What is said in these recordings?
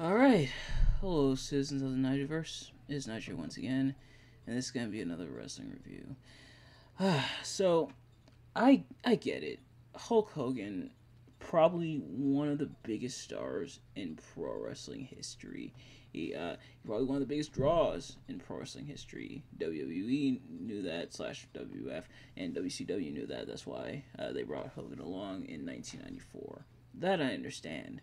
Alright, hello citizens of the Nigelverse, it's Nigel once again, and this is going to be another wrestling review. So, I get it. Hulk Hogan, probably one of the biggest stars in pro wrestling history. He probably one of the biggest draws in pro wrestling history. WWE knew that, /WF, and WCW knew that. That's why they brought Hogan along in 1994. That I understand.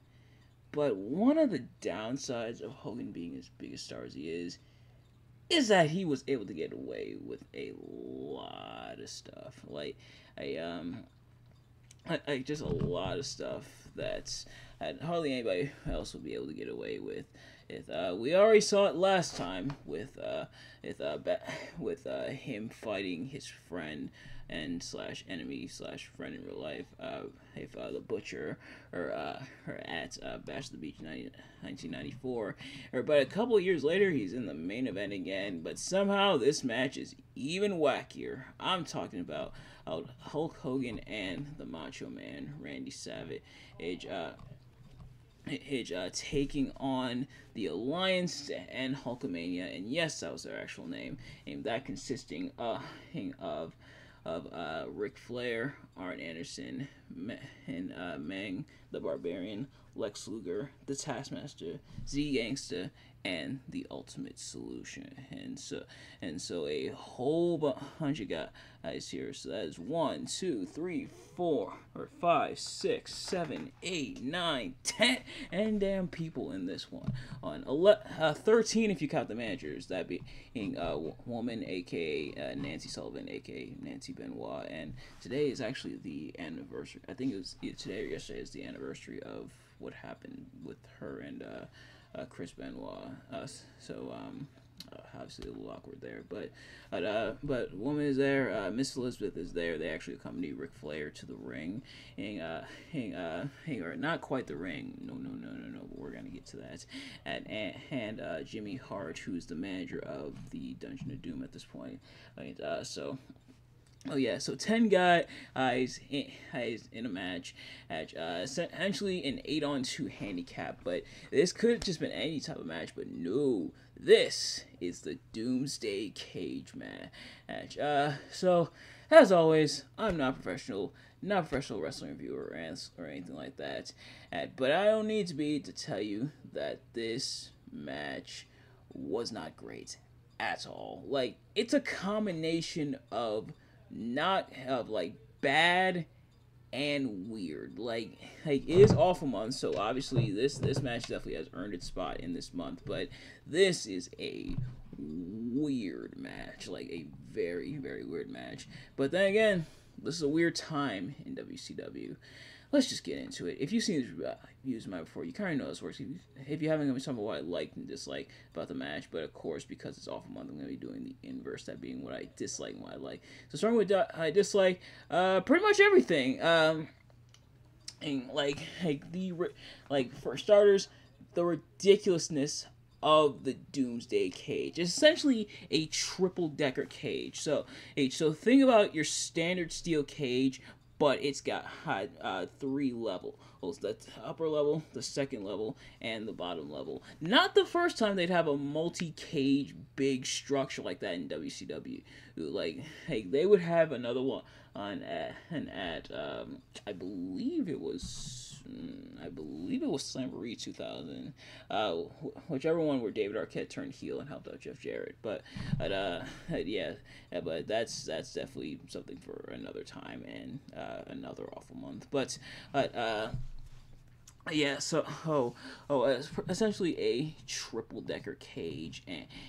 But one of the downsides of Hogan being as big a star as he is that he was able to get away with a lot of stuff. Like, I just a lot of stuff that hardly anybody else would be able to get away with. We already saw it last time with him fighting his friend and /enemy/friend in real life, The Butcher, or at Bash of the Beach 1994. But a couple of years later, he's in the main event again. But somehow this match is even wackier. I'm talking about Hulk Hogan and the Macho Man Randy Savage. Taking on the Alliance to end Hulkamania, and yes, that was their actual name. And that consisting of Ric Flair, Arn Anderson, and Meng the Barbarian, Lex Luger, the Taskmaster, Z Gangsta, and the Ultimate Solution. And so a whole bunch of guys here. So that is 1, 2, 3, 4, 5, 6, 7, 8, 9, 10, and damn people in this one. On 13 if you count the managers, that being woman, aka Nancy Sullivan, aka Nancy Benoit. And today is actually the anniversary. I think it was either today or yesterday is the anniversary of what happened with her and Chris Benoit. Obviously a little awkward there, but woman is there. Miss Elizabeth is there. They actually accompany Ric Flair to the ring, or not quite the ring. No. But we're gonna get to that. And Jimmy Hart, who's the manager of the Dungeon of Doom at this point. So 10 guys in a match, essentially an 8-on-2 handicap, but this could have just been any type of match, but no, this is the Doomsday Cage match. So, as always, I'm not a professional wrestling reviewer or anything like that, but I don't need to be to tell you that this match was not great at all. Like, it's a combination of bad and weird. Like it is awful month, so obviously this match definitely has earned its spot in this month, but this is a weird match, like a very, very weird match. But then again, this is a weird time in WCW. Let's just get into it. If you've seen these reviews of mine before, you kind of know how this works. If you haven't, I'm going to be talking about what I liked and disliked about the match. But of course, because it's awful month, I'm going to be doing the inverse, that being what I dislike and what I like. So starting with I dislike pretty much everything. And for starters, the ridiculousness of the Doomsday Cage. It's essentially a triple-decker cage. So think about your standard steel cage, but it's got three levels. The upper level, the second level, and the bottom level. Not the first time they'd have a multi-cage big structure like that in WCW. They would have another one at I believe it was Slamboree 2000, whichever one where David Arquette turned heel and helped out Jeff Jarrett. But that's definitely something for another time and another awful month. So essentially a triple-decker cage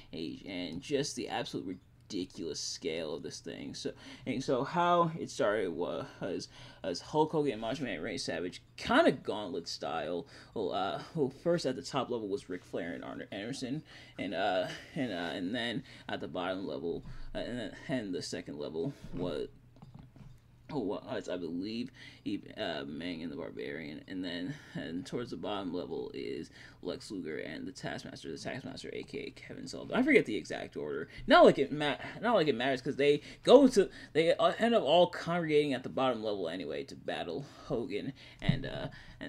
and just the absolute ridiculous scale of this thing. So how it started was as Hulk Hogan and Macho Man Randy Savage, kind of gauntlet style. Well, first at the top level was Ric Flair and Arn Anderson, and then at the bottom level and the second level was who was, I believe, Meng and the Barbarian. And then towards the bottom level is Lex Luger and the Taskmaster. The Taskmaster, a.k.a. Kevin Sullivan. I forget the exact order. Not like it matters, because they go to... They end up all congregating at the bottom level anyway to battle Hogan and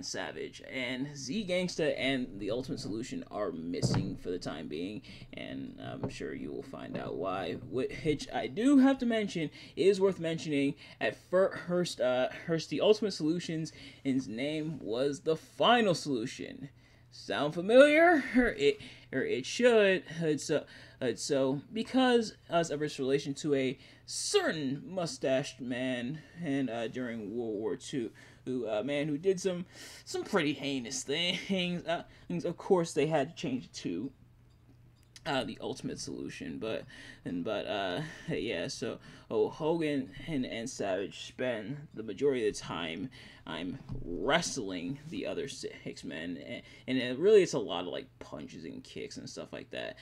Savage. And Z Gangsta and The Ultimate Solution are missing for the time being, and I'm sure you will find out why. Which I do have to mention, is worth mentioning, at first, the Ultimate Solution's name was The Final Solution. Sound familiar? Or it should. So because of its relation to a certain mustached man, and during World War II, man who did some pretty heinous things. Of course, they had to change it to The Ultimate Solution, yeah. So Hogan and Savage spend the majority of the time wrestling the other six men, and really it's a lot of like punches and kicks and stuff like that.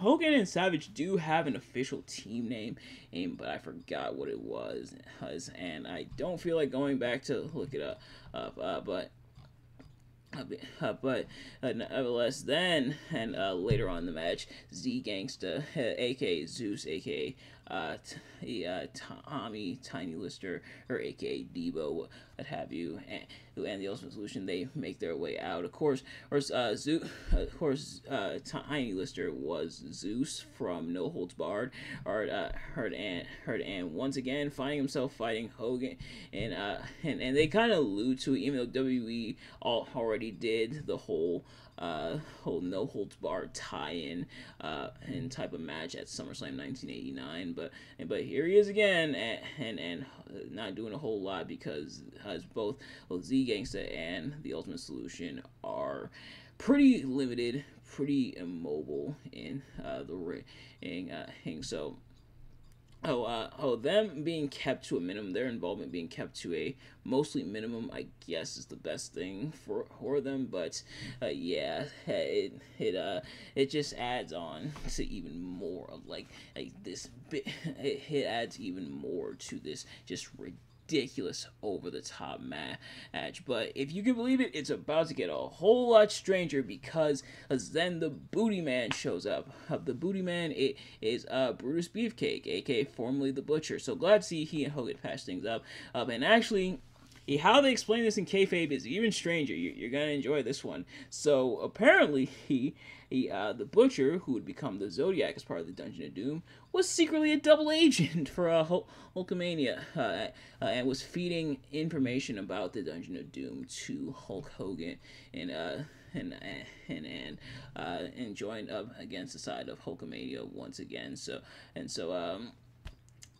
Hogan and Savage do have an official team name, but I forgot what it was, and I don't feel like going back to look it up. But nevertheless, then and later on in the match, Z Gangsta, aka Zeus, aka Tommy Tiny Lister, or aka Debo, what have you, and the Ultimate Solution, they make their way out. Of course, Tiny Lister was Zeus from No Holds Barred. And once again finding himself fighting Hogan, and they kind of allude to it, even though WWE already did the whole No Holds Barred tie-in and type of match at SummerSlam 1989, but here he is again, and not doing a whole lot, because both Z Gangsta and The Ultimate Solution are pretty limited, pretty immobile in the ring. So. Them being kept to a minimum, their involvement being kept to a mostly minimum, I guess, is the best thing for them. But yeah, it just adds on to even more of like this bit. It adds even more to this just ridiculous over-the-top match. But if you can believe it, it's about to get a whole lot stranger, because then the Booty Man shows up. The Booty Man is Brutus Beefcake, aka formerly The Butcher. So glad to see he and Hogan patch things up. And actually, how they explain this in kayfabe is even stranger. You're gonna enjoy this one. So apparently, the Butcher, who would become the Zodiac as part of the Dungeon of Doom, was secretly a double agent for Hulkamania, and was feeding information about the Dungeon of Doom to Hulk Hogan, and joined up against the side of Hulkamania once again.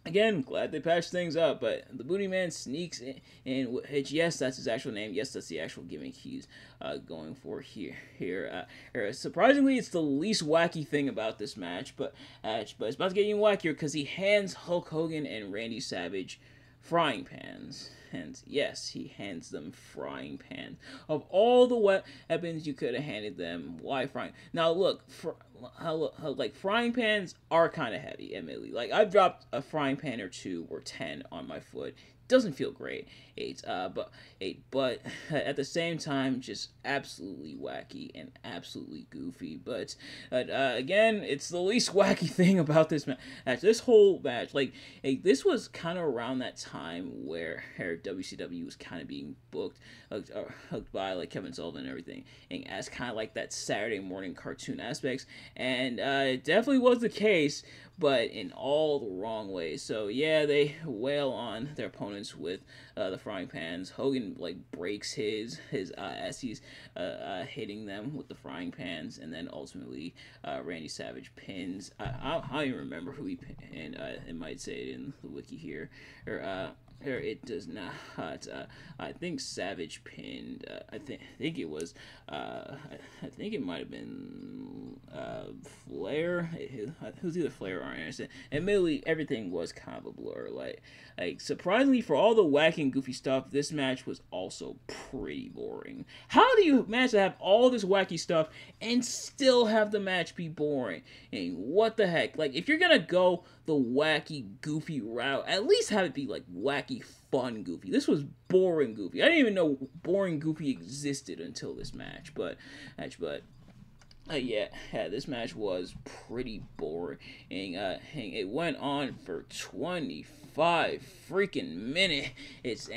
Again, glad they patched things up, but the Booty Man sneaks in, which, yes, that's his actual name. Yes, that's the actual gimmick he's going for here. Surprisingly, it's the least wacky thing about this match, but it's about to get even wackier, because he hands Hulk Hogan and Randy Savage frying pans. And yes, he hands them frying pans. Of all the weapons you could have handed them, why frying? Now look, like frying pans are kind of heavy, admittedly. Like, I've dropped a frying pan or two or 10 on my foot. Doesn't feel great. But at the same time, just absolutely wacky and absolutely goofy. But again, it's the least wacky thing about this match. This whole match, this was kind of around that time where WCW was kind of being hooked by like Kevin Sullivan and everything, and as kind of like that Saturday morning cartoon aspects, and it definitely was the case, but in all the wrong ways. So yeah, they wail on their opponents with the frying pans. Hogan like breaks his as he's hitting them with the frying pans, and then ultimately Randy Savage pins. I don't even remember who he pinned. I might say it in the wiki here, or Here it does not. I think Savage pinned. I think it was. I think it might have been Flair. It was either Flair or Arn Anderson. Admittedly, everything was kind of a blur. Like surprisingly, for all the wacky and goofy stuff, this match was also pretty boring. How do you manage to have all this wacky stuff and still have the match be boring? And what the heck? Like, if you're gonna go the wacky, goofy route, at least have it be like wacky, fun, goofy. This was boring, goofy. I didn't even know boring, goofy existed until this match. But yeah, this match was pretty boring. And it went on for 25 freaking minutes.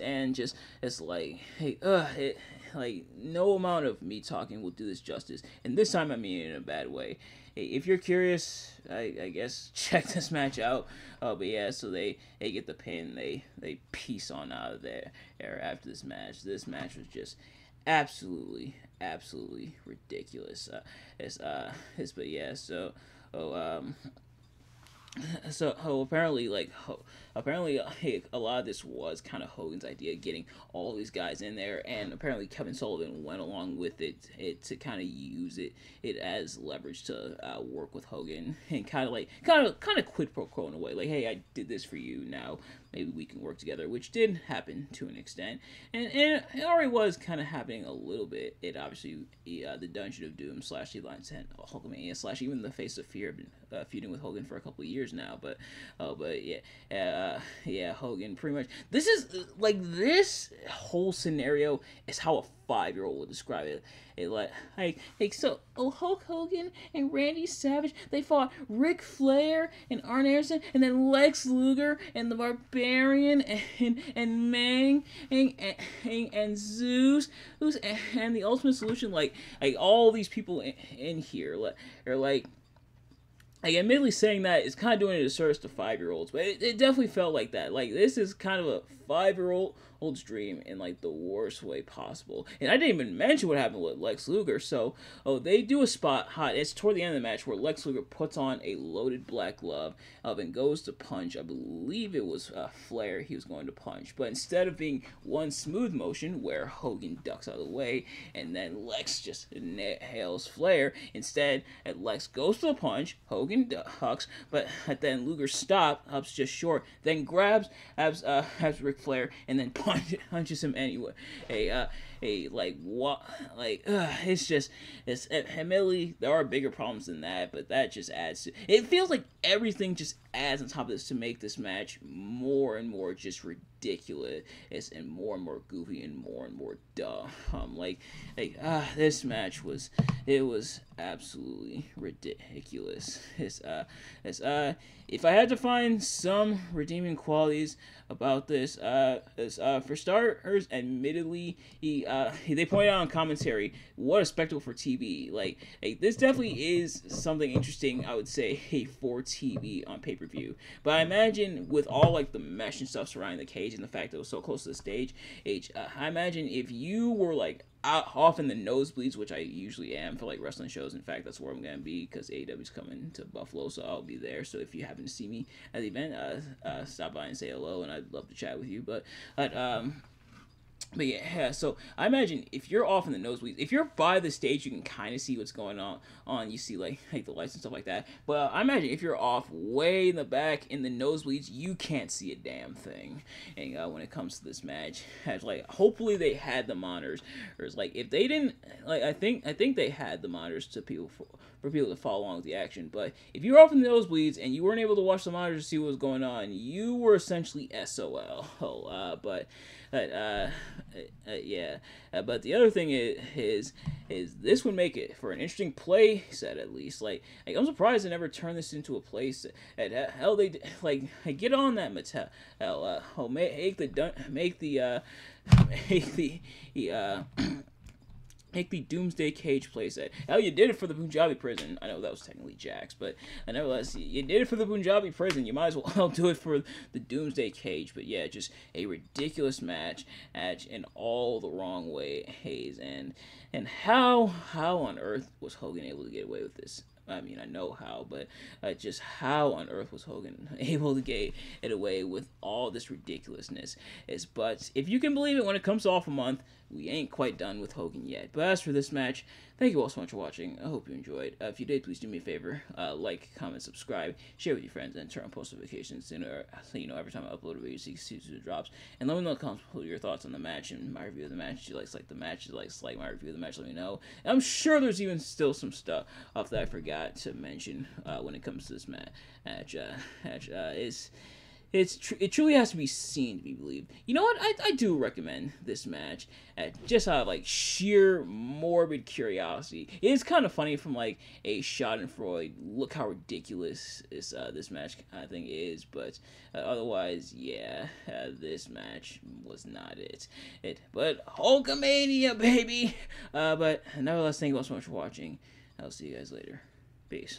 And just it's like, hey, like no amount of me talking will do this justice. And this time I mean it in a bad way. If you're curious, I guess check this match out. But yeah, so they get the pin. They peace on out of there after this match. This match was just absolutely ridiculous. But yeah, so apparently a lot of this was kind of Hogan's idea, getting all these guys in there, and apparently Kevin Sullivan went along with it to kind of use it as leverage to work with Hogan, and kind of quid pro quo in a way, like, hey, I did this for you, now maybe we can work together, which did happen to an extent, and it already was kind of happening a little bit. It obviously, the Dungeon of Doom / the Alliance to end Hulkamania / even the Face of Fear have been feuding with Hogan for a couple of years now, but yeah, Hogan pretty much, this is, like, this whole scenario is how a five-year-old would describe it. So Hulk Hogan and Randy Savage, they fought Ric Flair and Arn Anderson, and then Lex Luger and the Barbarian and Meng and Zeus and the Ultimate Solution, like all these people in here, like admittedly saying that is kind of doing a disservice to five-year-olds, but it definitely felt like that. Like, this is kind of a five-year-old's dream in, like, the worst way possible. And I didn't even mention what happened with Lex Luger. So, they do a spot hot. It's toward the end of the match where Lex Luger puts on a loaded black glove and goes to punch. I believe it was Flair he was going to punch. But instead of being one smooth motion where Hogan ducks out of the way and then Lex just nails Flair, instead, Lex goes to the punch, Hogan ducks, but then Luger stops just short, then grabs Ric Flair and then punches him anyway. It's just, it's admittedly there are bigger problems than that, but that just adds to it. Feels like everything just adds on top of this to make this match more and more just ridiculous and more goofy and more dumb. This match was, it was absolutely ridiculous. If I had to find some redeeming qualities about this, for starters, admittedly, they pointed out in commentary, what a spectacle for TV. Like this definitely is something interesting, I would say, for TV on pay-per-view. But I imagine with all, like, the mesh and stuff surrounding the cage and the fact that it was so close to the stage, I imagine if you were, like, off in the nosebleeds, which I usually am for, like, wrestling shows. In fact, that's where I'm gonna be, because AEW's coming to Buffalo, so I'll be there. So if you happen to see me at the event, stop by and say hello, and I'd love to chat with you. But yeah, so I imagine if you're off in the nosebleeds, if you're by the stage, you can kind of see what's going on. You see like the lights and stuff like that. But I imagine if you're off way in the back in the nosebleeds, you can't see a damn thing. And when it comes to this match, like, hopefully they had the monitors. Or it's like, if they didn't, like, I think they had the monitors to people for people to follow along with the action. But if you're off in the nosebleeds and you weren't able to watch the monitors to see what was going on, you were essentially SOL. But the other thing is this would make it for an interesting play set, at least. Like I'm surprised they never turned this into a play set. Hell, they get on that Mattel. Make the Doomsday Cage playset. Hell, you did it for the Punjabi Prison. I know that was technically Jax, but nevertheless, you did it for the Punjabi Prison. You might as well do it for the Doomsday Cage. But yeah, just a ridiculous match in all the wrong ways. And how on earth was Hogan able to get away with this? I mean, I know how, but just how on earth was Hogan able to get it away with all this ridiculousness? But if you can believe it, when it comes off a month, we ain't quite done with Hogan yet. But as for this match, thank you all so much for watching. I hope you enjoyed. If you did, please do me a favor. Like, comment, subscribe, share with your friends, and turn on post notifications so you know every time I upload a video, so you can see who drops. And let me know in the comments your thoughts on the match and my review of the match. If you like the match, if you like my review of the match, let me know. And I'm sure there's even still some stuff off that I forgot to mention when it comes to this match. It truly has to be seen to be believed. You know what? I do recommend this match just out of like sheer morbid curiosity. It is kind of funny from like a Schadenfreude. Look how ridiculous this match I think is, but otherwise, yeah, this match was not it. But Hulkamania, baby. But nevertheless, thank you all so much for watching. I'll see you guys later. Peace.